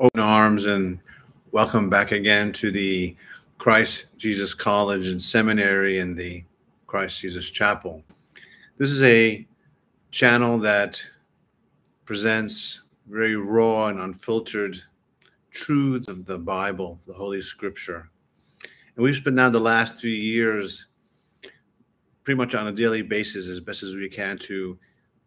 open arms, and welcome back again to the Christ Jesus College and Seminary and the Christ Jesus Chapel. This is a channel that presents very raw and unfiltered truths of the Bible, the Holy Scripture. And we've spent now the last 3 years pretty much on a daily basis, as best as we can, to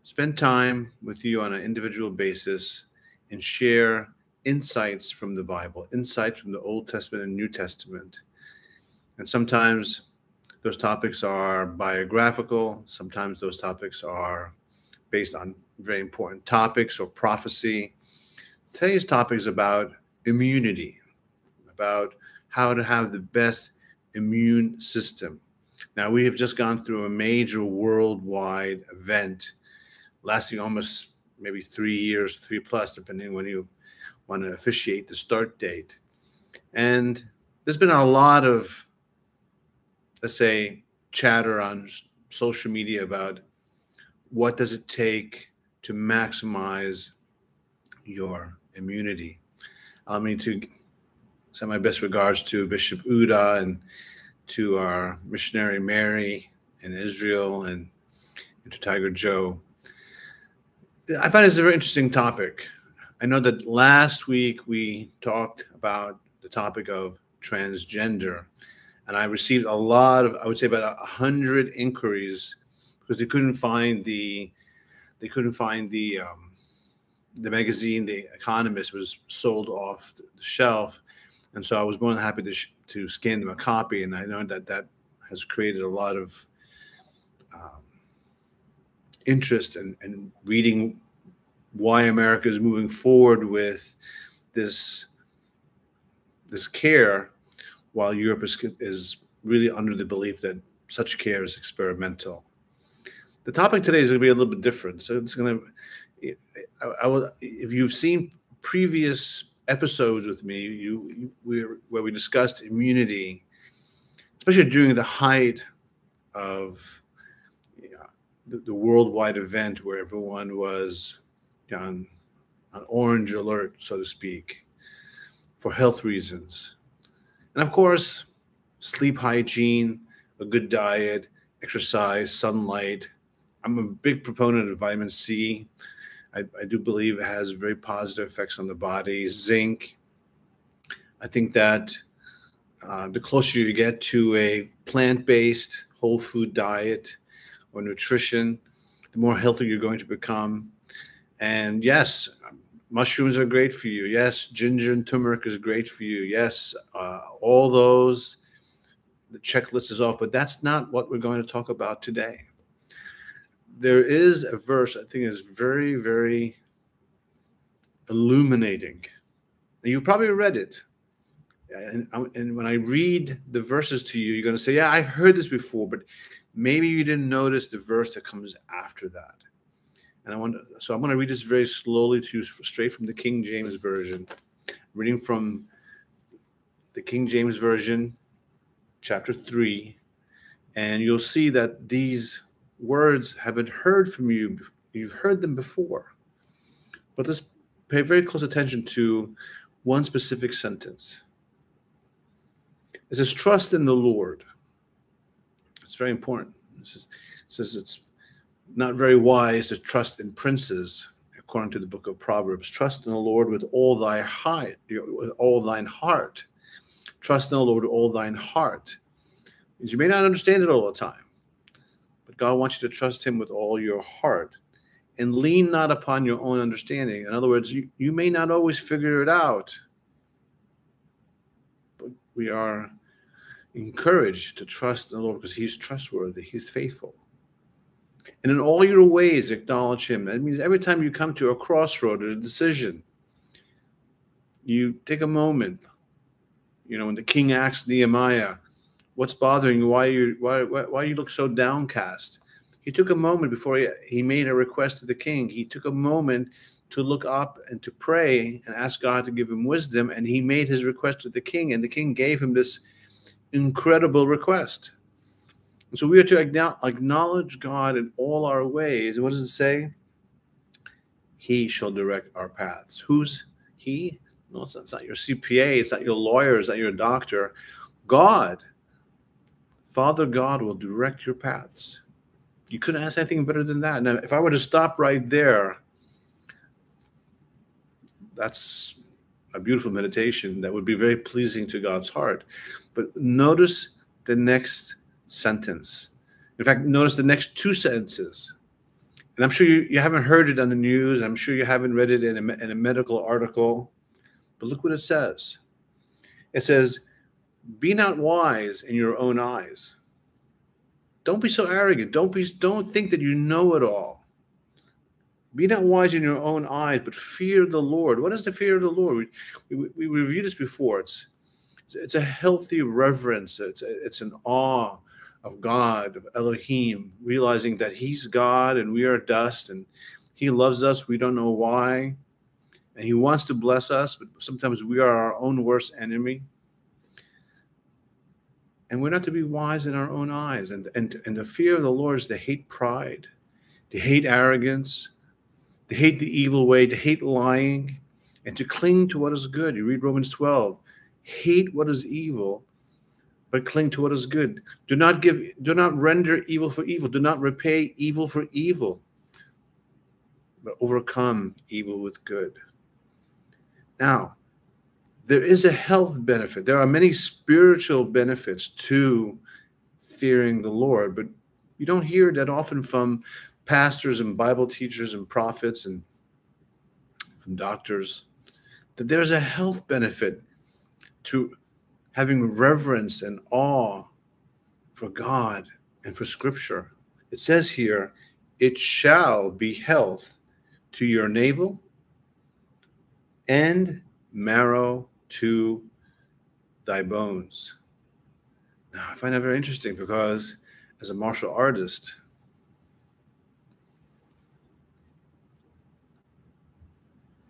spend time with you on an individual basis and share insights from the Bible, insights from the Old Testament and New Testament. And sometimes those topics are biographical. Sometimes those topics are based on very important topics or prophecy. Today's topic is about immunity, about how to have the best immune system. Now, we have just gone through a major worldwide event lasting almost maybe 3 years, three plus, depending when you want to officiate the start date. And there's been a lot of, let's say, chatter on social media about what does it take to maximize your immunity. I mean, to send my best regards to Bishop Uda and to our missionary Mary in Israel and to Tiger Joe. I find it's a very interesting topic. I know that last week we talked about the topic of transgender, and I received a lot of, I would say about 100 inquiries, because they couldn't find the magazine, The Economist, was sold off the shelf. And so I was more than happy to scan them a copy. And I know that that has created a lot of interest in reading why America is moving forward with this care, while Europe is really under the belief that such care is experimental. The topic today is going to be a little bit different. So it's going to, if you've seen previous episodes with me, where we discussed immunity, especially during the height of the worldwide event where everyone was on orange alert, so to speak, for health reasons. And of course, sleep hygiene, a good diet, exercise, sunlight. I'm a big proponent of vitamin C. I do believe it has very positive effects on the body. Zinc. I think that the closer you get to a plant-based whole food diet or nutrition, the more healthy you're going to become. And yes, mushrooms are great for you. Yes, ginger and turmeric is great for you. Yes, all those, the checklist is off, but that's not what we're going to talk about today. There is a verse I think is very, very illuminating. And you probably read it. And when I read the verses to you, you're going to say, yeah, I've heard this before, but maybe you didn't notice the verse that comes after that. And so I'm going to read this very slowly to you, straight from the King James Version. I'm reading from the King James Version, chapter 3. And you'll see that these words have been heard from you. You've heard them before. But let's pay very close attention to one specific sentence. It says, trust in the Lord. It's very important. It says it's not very wise to trust in princes, according to the book of Proverbs. Trust in the Lord with all thy heart, with all thine heart. Trust in the Lord with all thine heart. You may not understand it all the time, but God wants you to trust him with all your heart. And lean not upon your own understanding. In other words, you may not always figure it out, but we are encouraged to trust in the Lord because he's trustworthy, he's faithful. And in all your ways, acknowledge him. That means every time you come to a crossroad or a decision, you take a moment. You know, when the king asks Nehemiah, what's bothering you? Why you look so downcast? He took a moment before he made a request to the king. He took a moment to look up and to pray and ask God to give him wisdom. And he made his request to the king, and the king gave him this incredible request. And so we are to acknowledge God in all our ways. What does it say? He shall direct our paths. Who's he? No, it's not your CPA. It's not your lawyer. It's not your doctor. God, Father God, will direct your paths. You couldn't ask anything better than that. Now, if I were to stop right there, that's a beautiful meditation that would be very pleasing to God's heart. But notice the next sentence. In fact, notice the next two sentences. And I'm sure you haven't heard it on the news. I'm sure you haven't read it in a medical article. But look what it says. It says, be not wise in your own eyes. Don't be so arrogant. Don't think that you know it all. Be not wise in your own eyes, but fear the Lord. What is the fear of the Lord? We reviewed this before. It's a healthy reverence. It's an awe of God, of Elohim, realizing that he's God and we are dust, and he loves us. We don't know why. And he wants to bless us, but sometimes we are our own worst enemy. And we're not to be wise in our own eyes. And the fear of the Lord is to hate pride, to hate arrogance, to hate the evil way, to hate lying, and to cling to what is good. You read Romans 12. Hate what is evil, but cling to what is good. Do not render evil for evil. Do not repay evil for evil, but overcome evil with good. Now, there is a health benefit. There are many spiritual benefits to fearing the Lord, but you don't hear that often from pastors and Bible teachers and prophets and from doctors, that there's a health benefit to having reverence and awe for God and for Scripture. It says here, it shall be health to your navel and marrow to thy bones. Now, I find that very interesting because as a martial artist,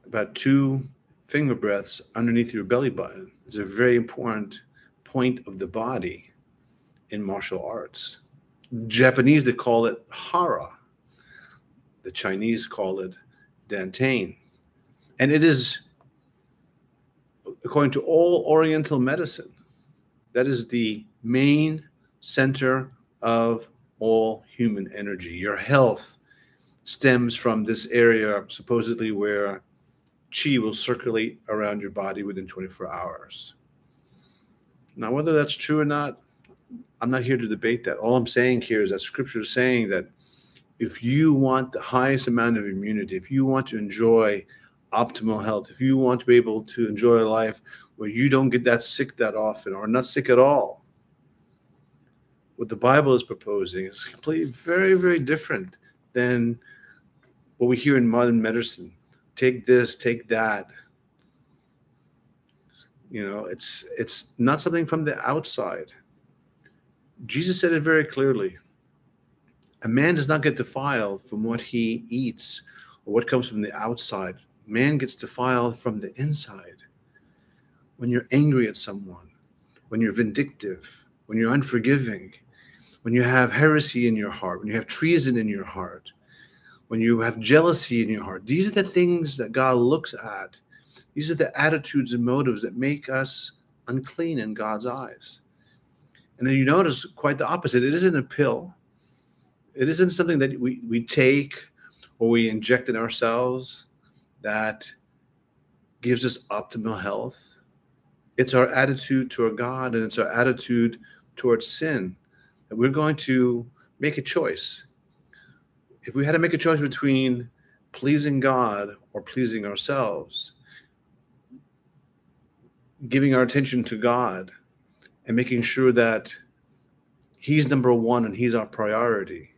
about 2 finger breaths underneath your belly button is a very important point of the body in martial arts. Japanese, they call it hara. The Chinese call it dantain. And it is, according to all Oriental medicine, that is the main center of all human energy. Your health stems from this area, supposedly, where Qi will circulate around your body within 24 hours. Now, whether that's true or not, I'm not here to debate that. All I'm saying here is that Scripture is saying that if you want the highest amount of immunity, if you want to enjoy optimal health, if you want to be able to enjoy a life where you don't get that sick that often or not sick at all, what the Bible is proposing is completely very, very different than what we hear in modern medicine. Take this, take that. You know, it's not something from the outside. Jesus said it very clearly. A man does not get defiled from what he eats or what comes from the outside. Man gets defiled from the inside. When you're angry at someone, when you're vindictive, when you're unforgiving, when you have heresy in your heart, when you have treason in your heart, when you have jealousy in your heart, these are the things that God looks at. These are the attitudes and motives that make us unclean in God's eyes. And then you notice quite the opposite. It isn't a pill. It isn't something that we take or we inject in ourselves that gives us optimal health. It's our attitude toward God, and it's our attitude towards sin. And we're going to make a choice. If we had to make a choice between pleasing God or pleasing ourselves, giving our attention to God and making sure that he's number one and he's our priority,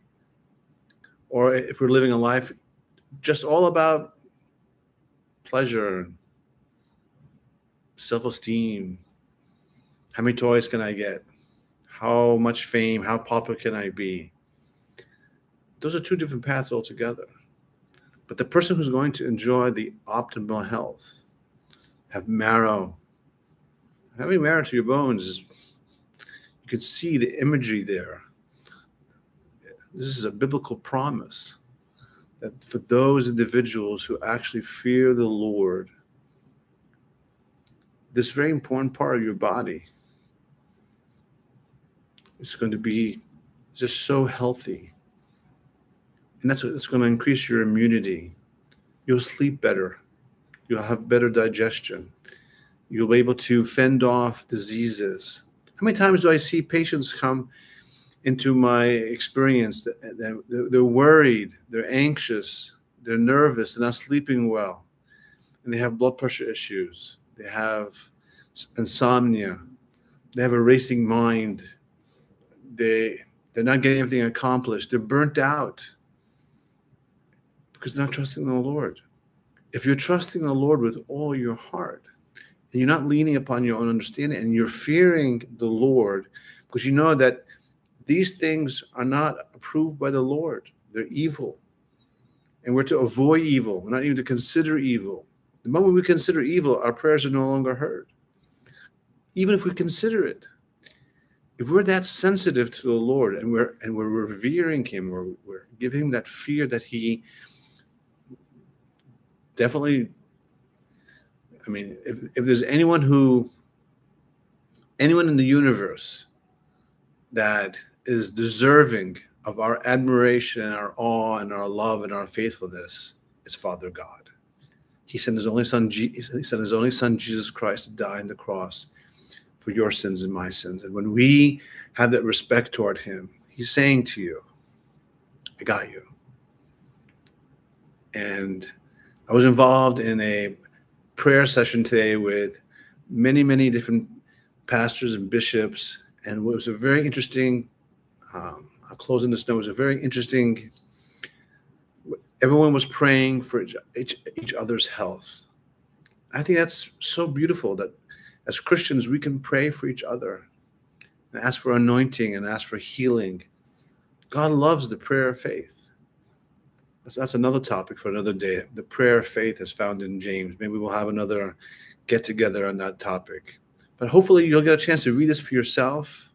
or if we're living a life just all about pleasure, self-esteem, how many toys can I get, how much fame, how popular can I be? Those are two different paths altogether. But the person who's going to enjoy the optimal health, have marrow. Having marrow to your bones, you can see the imagery there. This is a biblical promise that for those individuals who actually fear the Lord, this very important part of your body is going to be just so healthy. And that's going to increase your immunity. You'll sleep better. You'll have better digestion. You'll be able to fend off diseases. How many times do I see patients come into my experience? They're worried, they're anxious, they're nervous, they're not sleeping well, and they have blood pressure issues. They have insomnia. They have a racing mind. They're not getting everything accomplished. They're burnt out because they're not trusting the Lord. If you're trusting the Lord with all your heart, and you're not leaning upon your own understanding, and you're fearing the Lord, because you know that these things are not approved by the Lord. They're evil. And we're to avoid evil. We're not even to consider evil. The moment we consider evil, our prayers are no longer heard. Even if we consider it, if we're that sensitive to the Lord and we're revering him, we're giving him that fear that he definitely, I mean, if there's anyone in the universe that is deserving of our admiration and our awe and our love and our faithfulness, it's Father God. He sent his only son, Jesus Christ, to die on the cross for your sins and my sins. And when we have that respect toward him, he's saying to you, I got you. And I was involved in a prayer session today with many, many different pastors and bishops. And it was a very interesting, I'll close on this note, it was a very interesting, everyone was praying for each other's health. I think that's so beautiful that as Christians, we can pray for each other and ask for anointing and ask for healing. God loves the prayer of faith. That's another topic for another day. The prayer of faith is found in James. Maybe we'll have another get-together on that topic. But hopefully you'll get a chance to read this for yourself.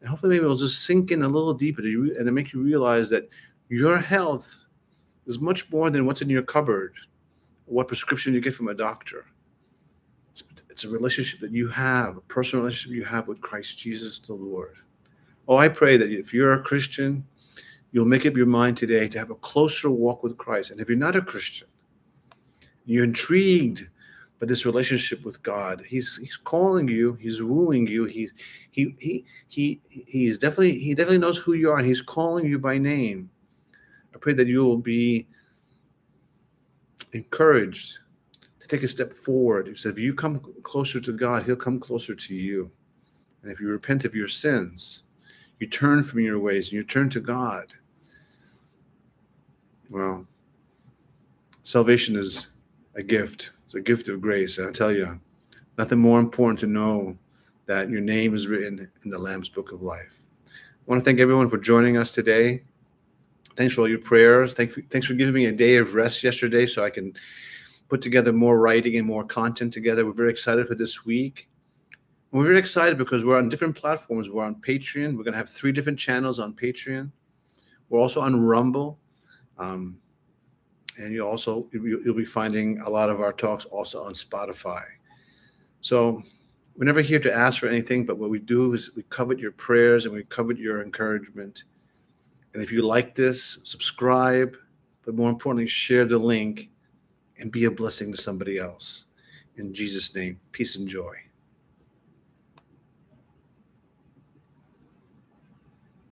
And hopefully maybe it'll just sink in a little deeper to you, and it'll make you realize that your health is much more than what's in your cupboard, what prescription you get from a doctor. It's a relationship that you have, a personal relationship you have with Christ Jesus the Lord. Oh, I pray that if you're a Christian, you'll make up your mind today to have a closer walk with Christ. And if you're not a Christian, you're intrigued but this relationship with God, he's calling you, he's wooing you, he definitely knows who you are, and he's calling you by name. I pray that you will be encouraged to take a step forward. He said, if you come closer to God, he'll come closer to you. And if you repent of your sins, you turn from your ways and you turn to God, well, salvation is a gift. It's a gift of grace. And I tell you, nothing more important to know that your name is written in the Lamb's Book of Life. I want to thank everyone for joining us today. Thanks for all your prayers. Thanks for giving me a day of rest yesterday so I can put together more writing and more content together. We're very excited for this week. And we're very excited because we're on different platforms. We're on Patreon. We're going to have 3 different channels on Patreon. We're also on Rumble. And you'll be finding a lot of our talks also on Spotify. So we're never here to ask for anything, but what we do is we covet your prayers and we covet your encouragement. And if you like this, subscribe, but more importantly, share the link and be a blessing to somebody else. In Jesus' name, peace and joy.